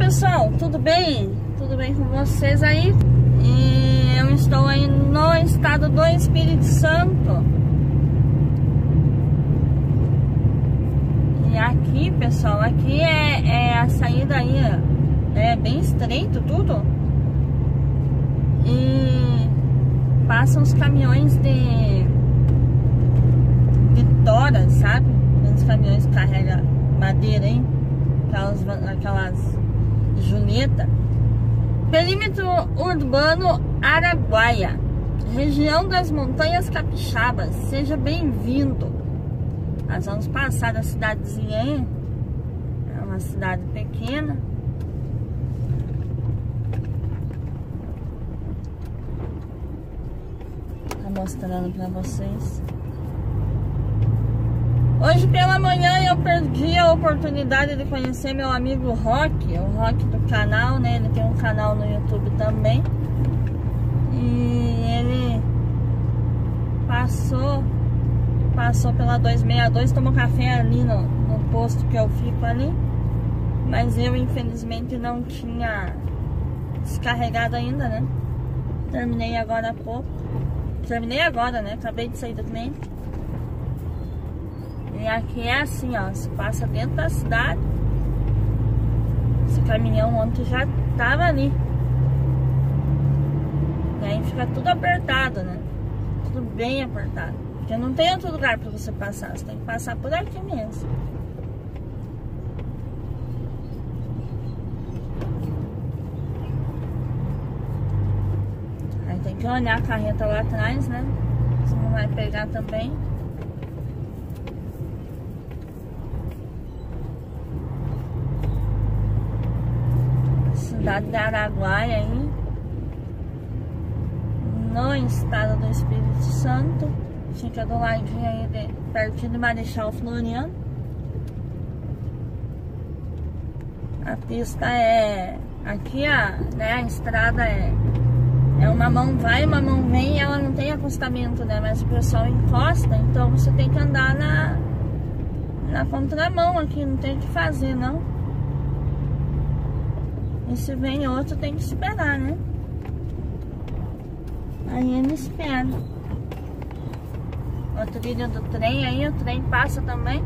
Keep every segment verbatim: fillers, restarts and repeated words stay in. pessoal, tudo bem? Tudo bem com vocês aí? E eu estou aí no estado do Espírito Santo. E aqui, pessoal, aqui é, é a saída aí, é bem estreito tudo. E passam os caminhões de, de tora, sabe? Os caminhões que carregam madeira, hein? Aquelas, aquelas juneta. Perímetro urbano Araguaia, região das montanhas capixabas, seja bem-vindo. Nós vamos passar da cidadezinha aí, é uma cidade pequena. Tá mostrando pra vocês. Hoje pela manhã eu perdi a oportunidade de conhecer meu amigo Rock, o Rock do canal, né? Ele tem um canal no YouTube também. E ele passou, passou pela dois seis dois, tomou café ali no, no posto que eu fico ali. Mas eu infelizmente não tinha descarregado ainda, né? Terminei agora há pouco. Terminei agora, né? Acabei de sair do cliente. E aqui é assim, ó, se passa dentro da cidade. Esse caminhão ontem já tava ali. E aí fica tudo apertado, né? Tudo bem apertado. Porque não tem outro lugar pra você passar, você tem que passar por aqui mesmo. Aí tem que olhar a carreta lá atrás, né? Você não vai pegar também. Cidade de Araguaia, aí, no estado do Espírito Santo, fica do ladinho aí, de, pertinho de Marechal Floriano. A pista é, aqui a, né, a estrada é, é uma mão vai, uma mão vem, e ela não tem acostamento, né, mas o pessoal encosta, então você tem que andar na, na contramão aqui, não tem o que fazer, não. E se vem outro, tem que esperar, né? Aí ele espera. O trilho do trem, aí o trem passa também.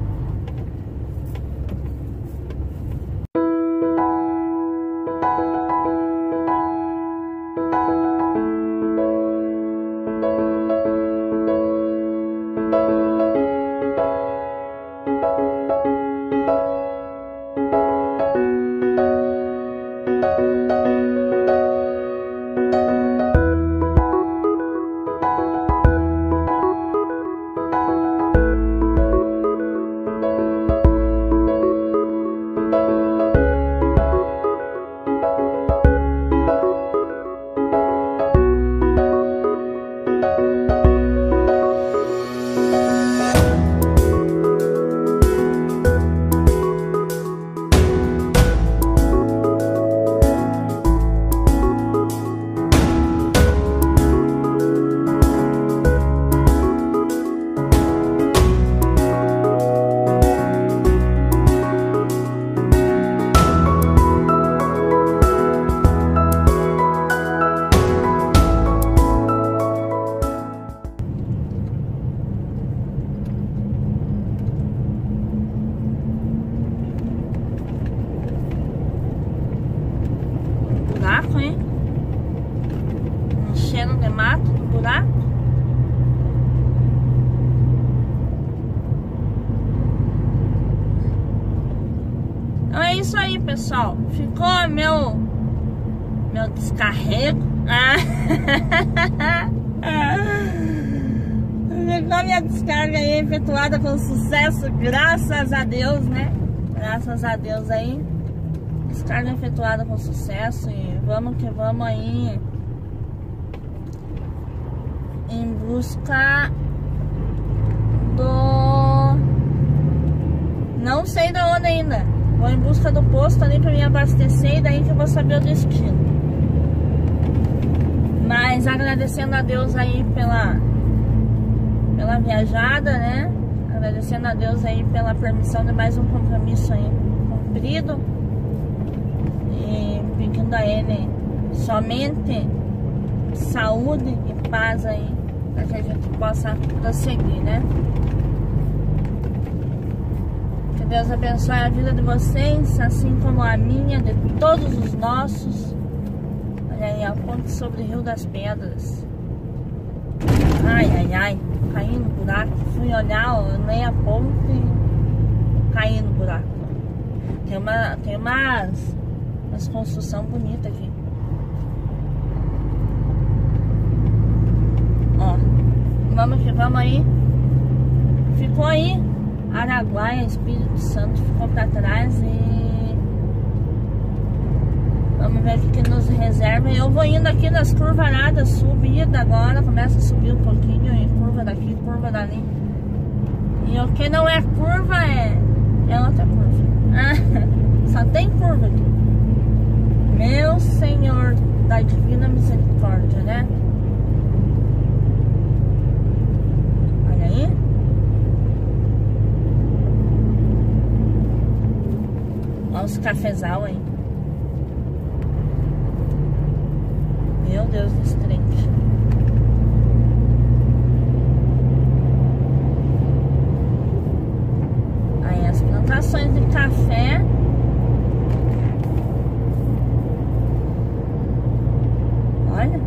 Isso aí, pessoal, ficou meu meu descarrego, ah. Ficou minha descarga aí efetuada com sucesso, graças a Deus, né? Graças a Deus aí, descarga efetuada com sucesso, e vamos que vamos aí em busca do, não sei de onde ainda. Vou em busca do posto ali pra me abastecer, e daí que eu vou saber o destino. Mas agradecendo a Deus aí pela Pela viajada, né? Agradecendo a Deus aí pela permissão de mais um compromisso aí cumprido. E manda a ele somente saúde e paz aí, para que a gente possa prosseguir, né? Que Deus abençoe a vida de vocês, assim como a minha, de todos os nossos. Olha aí, a ponte sobre o Rio das Pedras. Ai, ai, ai, caí no buraco. Fui olhar, olhei a ponte e caí no buraco. Tem, uma, tem umas, umas construções bonitas aqui. Ó, vamos que vamos aí. Ficou aí Araguaia, Espírito Santo, ficou pra trás e... vamos ver o que nos reserva. Eu vou indo aqui nas curvaradas, subida agora, começa a subir um pouquinho, e curva daqui, curva dali. E o que não é curva é... é outra curva. Ah, só tem curva aqui. Meu Senhor da Divina Misericórdia, né? Olha aí. Olha os cafezal aí. Meu Deus do céu. Plantações de café. Olha,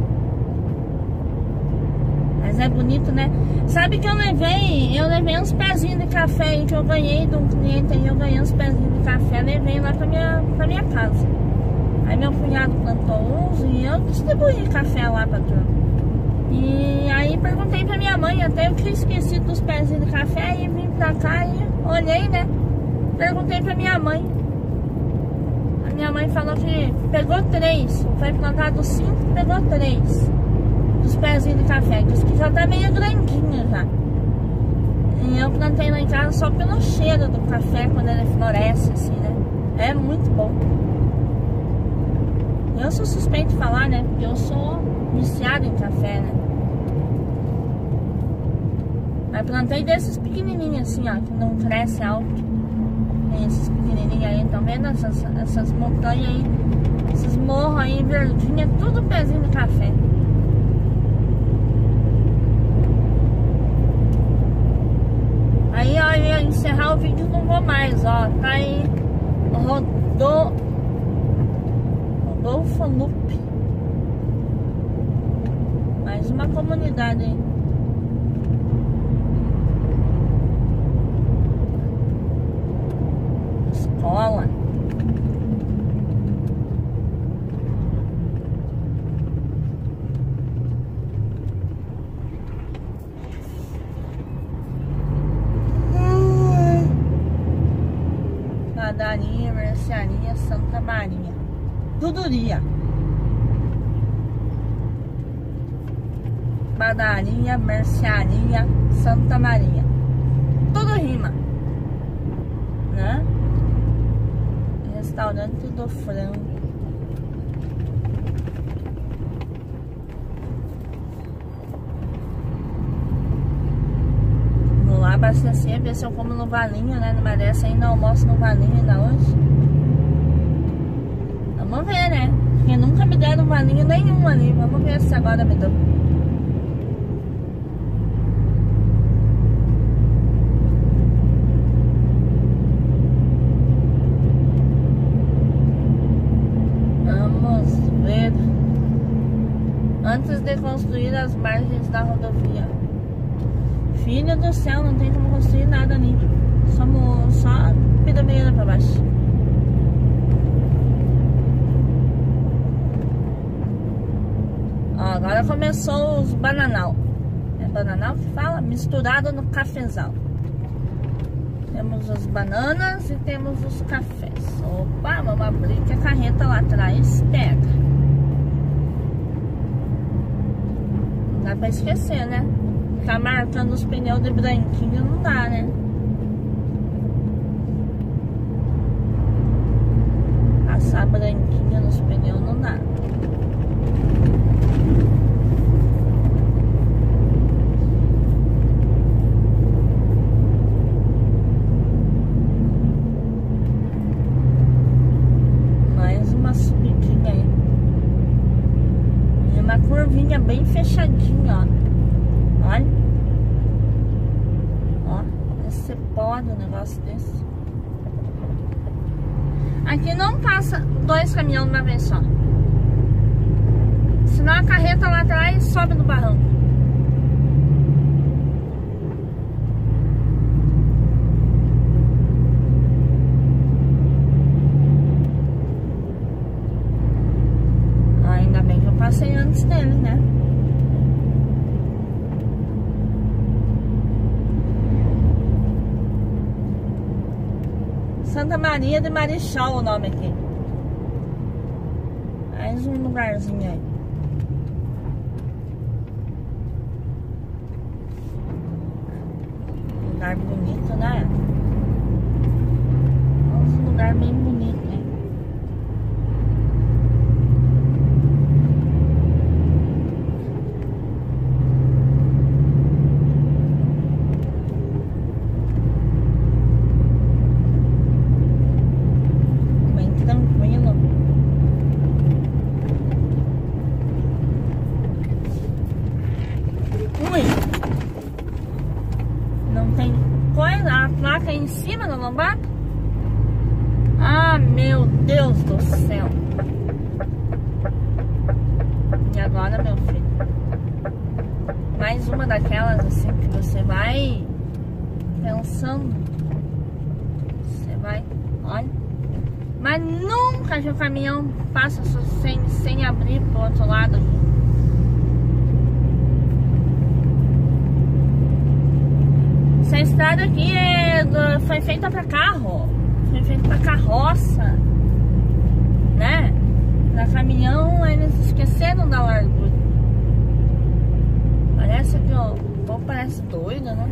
mas é bonito, né? Sabe que eu levei, eu levei uns pezinhos de café aí que eu ganhei de um cliente aí, eu ganhei uns pezinhos de café, levei lá pra minha, pra minha casa. Aí meu cunhado plantou uns e eu distribuí café lá pra turma. E aí perguntei pra minha mãe, até eu tinha esquecido dos pezinhos de café, e vim pra cá e olhei, né? Perguntei pra minha mãe. A minha mãe falou que pegou três. Foi plantado cinco, pegou três dos pezinhos de café. Diz que já tá meio grandinho já. E eu plantei lá em casa só pelo cheiro do café quando ele floresce, assim, né? É muito bom. Eu sou suspeito de falar, né? Porque eu sou viciado em café, né? Mas plantei desses pequenininhos assim, ó, que não cresce alto. Tem esses pequenininhos aí, estão vendo? Essas, essas montanhas aí, esses morros aí, verdinha, tudo pezinho de café. Aí, ó, eu ia encerrar o vídeo, não vou mais, ó. Tá aí, rodou... Rodolfo Lupe. Mais uma comunidade, hein? Escola. Padaria, mercearia, Santa Maria. Duduria. Padaria, mercearia, Santa Maria. Tudo rima, né? Restaurante do Frango. Vou lá abastecer, ver se eu como no Valinho, né? Não merece ainda, almoço no Valinho ainda hoje. Vamos ver, né? Porque nunca me deram Valinho nenhum ali. Vamos ver se agora me dão. Antes de construir as margens da rodovia. Filho do céu, não tem como construir nada ali. Só, só pirambeira pra baixo. Ó, agora começou os bananal. É bananal que fala? Misturado no cafezal. Temos as bananas e temos os cafés. Opa, vamos abrir que a carreta lá atrás pega. Dá pra esquecer, né? Ficar marcando os pneus de branquinho não dá, né? Passar branquinho nos pneus não dá. Mais uma subidinha aí. bolinha bem fechadinha, ó. Olha. Ó, você pode um negócio desse. Aqui não passa dois caminhões de uma vez só. Senão a carreta lá atrás sobe no barranco. Ainda bem que eu passei antes dele, né? Santa Maria de Marechal o nome aqui. Mais um lugarzinho aí. Lugar bonito, né? Um lugar bem bonito, né? Bem tranquilo. Ui! Tem coisa, a placa aí em cima da lombada. Ah, meu Deus do céu. E agora, meu filho? Mais uma daquelas assim que você vai pensando. Você vai, olha. Mas nunca que o caminhão passa sem, sem abrir pro outro lado aqui. Essa estrada aqui é, foi feita pra carro, foi feita pra carroça, né? Pra caminhão, eles esqueceram da largura. Parece que ó, o povo parece doido, né?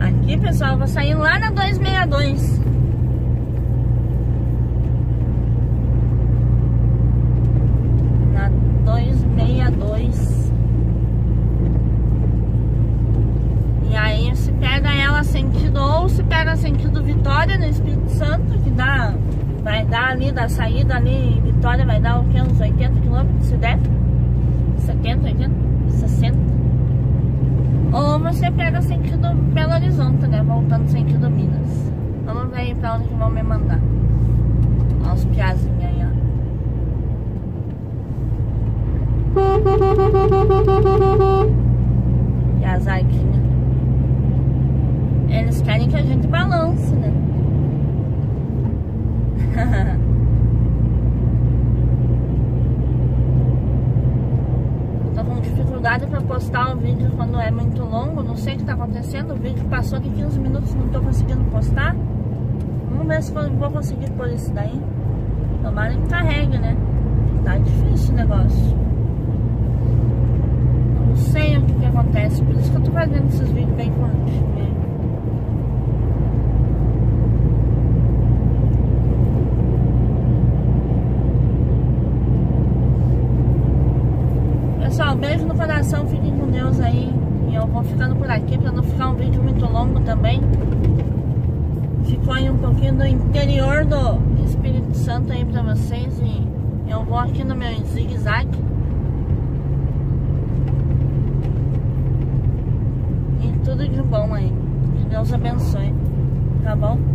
Aqui, pessoal, eu vou sair lá na dois seis dois. dois seis dois. E aí se pega ela sentido, ou se pega sentido Vitória no Espírito Santo, que dá, vai dar ali da saída ali Vitória, vai dar o que, uns oitenta quilômetros, se der setenta, oitenta, sessenta. Ou você pega sentido Belo Horizonte, né, voltando sentido Minas. Vamos ver aí pra onde que vão me mandar. Olha os piazinhos aí, ó. E as arquinhas, eles querem que a gente balance, né? Tô com dificuldade pra postar o vídeo quando é muito longo. Não sei o que tá acontecendo. O vídeo passou de quinze minutos, não tô conseguindo postar. Vamos ver se vou conseguir pôr isso daí. Tomara que carregue, né? Tá difícil o negócio. Não sei o que, que acontece, por isso que eu tô fazendo esses vídeos bem curtos mesmo. Pessoal, beijo no coração, fiquem com Deus aí. E eu vou ficando por aqui pra não ficar um vídeo muito longo também. Ficou aí um pouquinho do interior do Espírito Santo aí pra vocês. E eu vou aqui no meu zigue-zague. Tudo de bom aí. Que Deus abençoe. Tá bom?